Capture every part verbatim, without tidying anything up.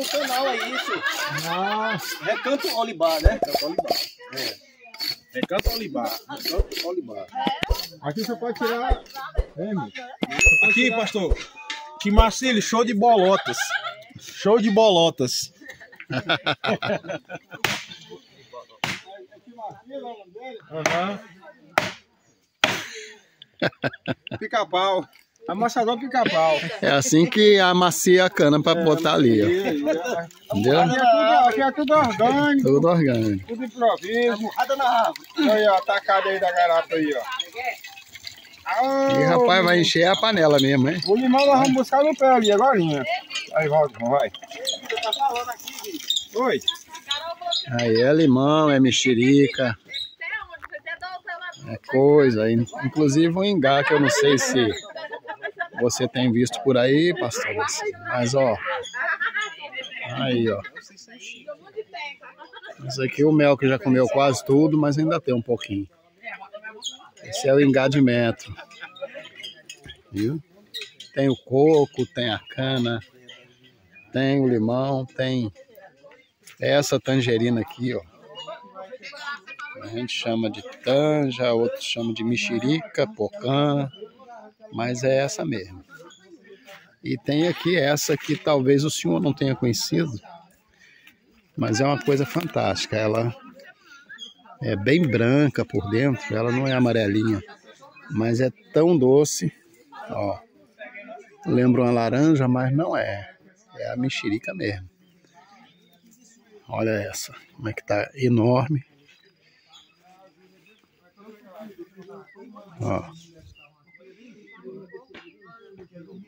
um canal aí, senhor. Nossa. Recanto Olibar, né? Recanto Olibar. É. Recanto Olibar. Recanto Olibar. Aqui você pode tirar... É, meu. Aqui, pastor. Que Marcílio, show de bolotas. Show de bolotas. Uhum. Pica pau. Amassador pica pau. É assim que amacia a cana para é, botar ali, ó. Entendeu? Aqui é tudo orgânico. Tudo orgânico. Tudo improviso. Morrada na árvore. Aí, ó, tacada aí da garapa aí, ó. E rapaz, vai encher a panela mesmo, hein? O limão nós vamos buscar no pé ali agora. Aí, volta, vai. Oi. Aí é limão, é mexerica. É coisa. Inclusive um ingá que eu não sei se você tem visto por aí, pastor. Mas ó. Aí, ó. Isso aqui é o mel que já comeu quase tudo, mas ainda tem um pouquinho. Esse é o ingá de metro, viu? Tem o coco, tem a cana, tem o limão, tem essa tangerina aqui, ó. A gente chama de tanja, outros chamam de mexerica, pocã, mas é essa mesmo. E tem aqui essa que talvez o senhor não tenha conhecido, mas é uma coisa fantástica, ela... É bem branca por dentro, ela não é amarelinha, mas é tão doce, ó. Lembra uma laranja, mas não é. É a mexerica mesmo. Olha essa, como é que tá enorme. Ó.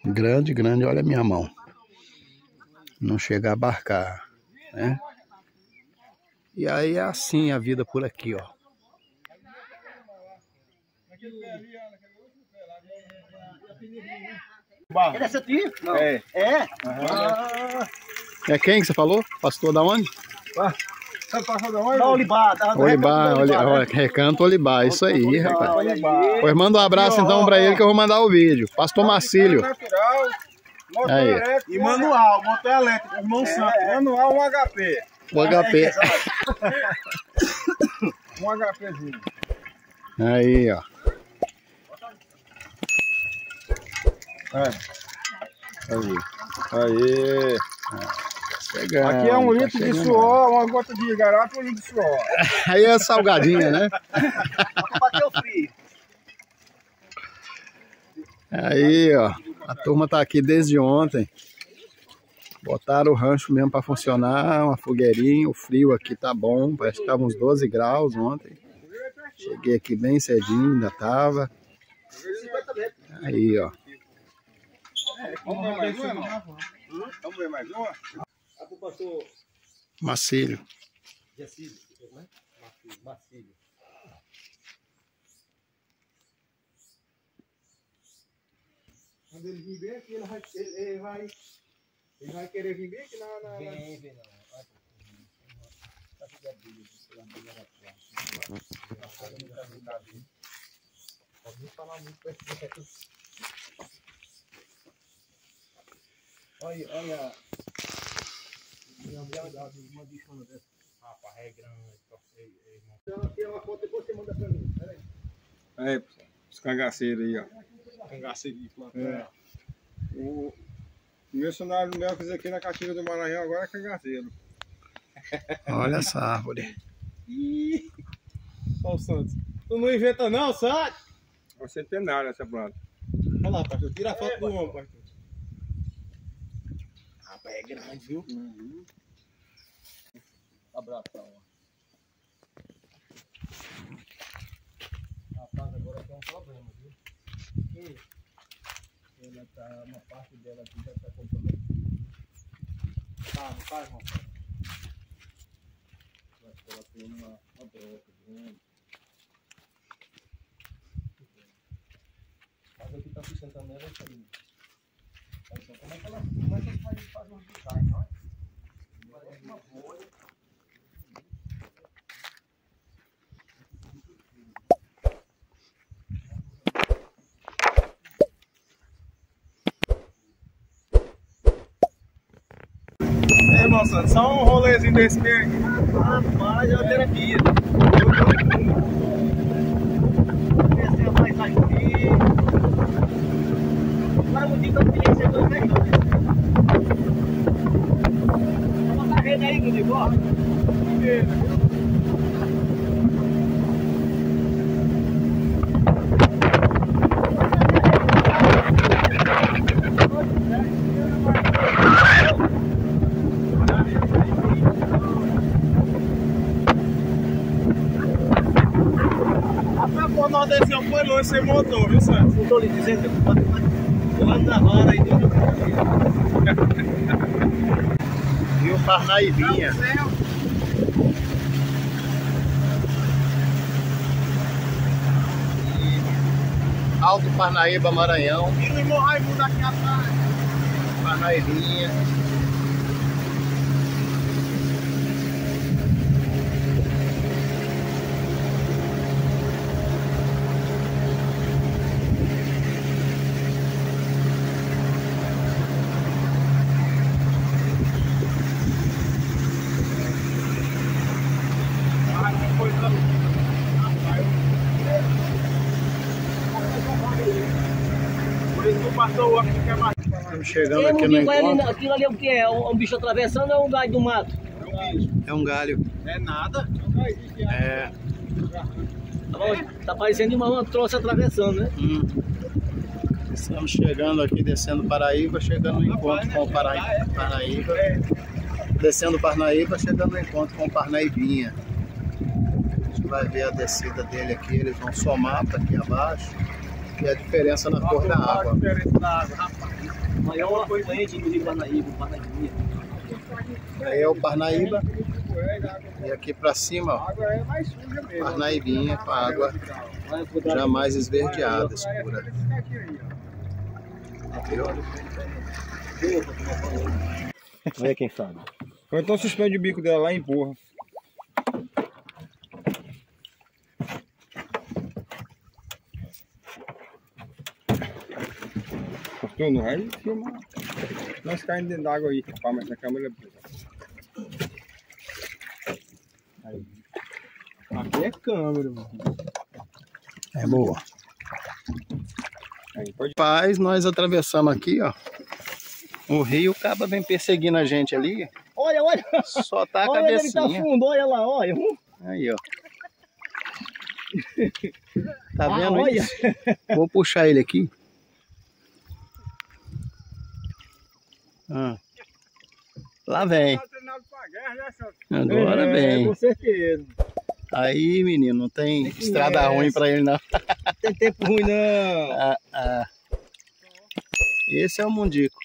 Grande, grande, olha a minha mão. Não chega a abarcar, né? E aí é assim a vida por aqui, ó. É seu tio? É. É? Ah. É quem que você falou? Pastor da onde? Ah. Pastor da onde? Da Olibar. Da Olibar, Olibar, Olibar né? Recanto Olibar, isso aí, rapaz. Pois manda um abraço então pra ele que eu vou mandar o vídeo. Pastor Marcílio. Aí. E manual, motor elétrico, irmão santo. Manual, um H P. Um H P. Um HPzinho. Aí, ó. Aí. Aí. Chegando, aqui é um litro tá de suor, uma gota de garapa e um litro de suor. Aí é salgadinha, né? Aí, ó. A turma tá aqui desde ontem. Botaram o rancho mesmo para funcionar, uma fogueirinha, o frio aqui tá bom, parece que tava uns doze graus ontem. Cheguei aqui bem cedinho, ainda tava. Aí, ó. Vamos ver mais uma? Vamos ver mais uma? Marcílio. Marcílio. Quando ele vir bem aqui, ele vai... Ele vai querer vir bem aqui na... na... Vem, vem não. Olha, olha. Rapaz, é grande. Então, tira uma foto, depois você manda pra mim. Pera aí. É, os cangaceiros aí, ó. Cangaceiro de plantão. O... O missionário do mel fez aqui na Caatinga do Maranhão, agora é cangaceiro. Olha essa árvore. Ih! Olha o Santos. Tu não inventa não, Santos? É centenário essa planta. Olha lá, pastor. Tira a foto é, do homem, pastor. Rapaz, é grande, viu? Uhum. Abraço pra lá. Rapaz, agora tem um problema, viu? E... Ela tá, uma parte dela aqui já tá comprometida. Tá, não faz, irmão? Eu acho que ela tem uma, uma broca grande. Mas o que tá sustentando ela é isso aí. Olha só, como é que ela, como é que ela faz, faz um design, não é? Parece uma bolha. É Aí, moçada, só um rolezinho desse meio aqui. Rapaz, é uma terapia. Descer a paisagem aqui. Agora o Dico é feliz, dois vezes dois. Vamos botar a rede aí, Dico, ó. Primeiro, viu? Você montou, viu, Santos? Não estou lhe dizendo, eu ando na vara aí dentro do Brasil. E o Parnaibinha. Alto Parnaíba, Maranhão. E o irmão Raimundo aqui atrás. Parnaibinha. Chegando aqui no encontro. Aquilo ali é o que é? Um bicho atravessando ou é um galho do mato? É um bicho. É um galho. É nada. É. Tá parecendo uma, uma troça atravessando, né? Hum. Estamos chegando aqui, descendo Paraíba, chegando no encontro com o Paraíba. Parnaíba. Descendo Parnaíba, chegando no encontro com o Parnaibinha. A gente vai ver a descida dele aqui, eles vão somar para aqui abaixo. E a diferença na cor da água. A diferença da água, rapaz. Maior afluente do Rio Parnaíba, o Parnaibinha. Aí é o Parnaíba. E aqui pra cima, ó. Parnaibinha com a água jamais esverdeada, escura. Olha quem sabe. Ou então suspende o bico dela lá e empurra. No raio, filma. Nós caímos dentro d'água aí, rapaz, mas a câmera é boa. Aí. Aqui é câmera, mano. É boa. Aí, pode... Rapaz, nós atravessamos aqui, ó. O rio, o caba vem perseguindo a gente ali. Olha, olha. Só tá a olha cabecinha. Olha, ele tá fundo, olha lá, olha. Aí, ó. Tá vendo ah, isso? Vou puxar ele aqui. Ah. Lá vem. Agora vem. É, com certeza. Aí, menino, não tem, tem estrada é ruim pra ele, não. Não tem tempo ruim, não. Ah, ah. Esse é o mundico.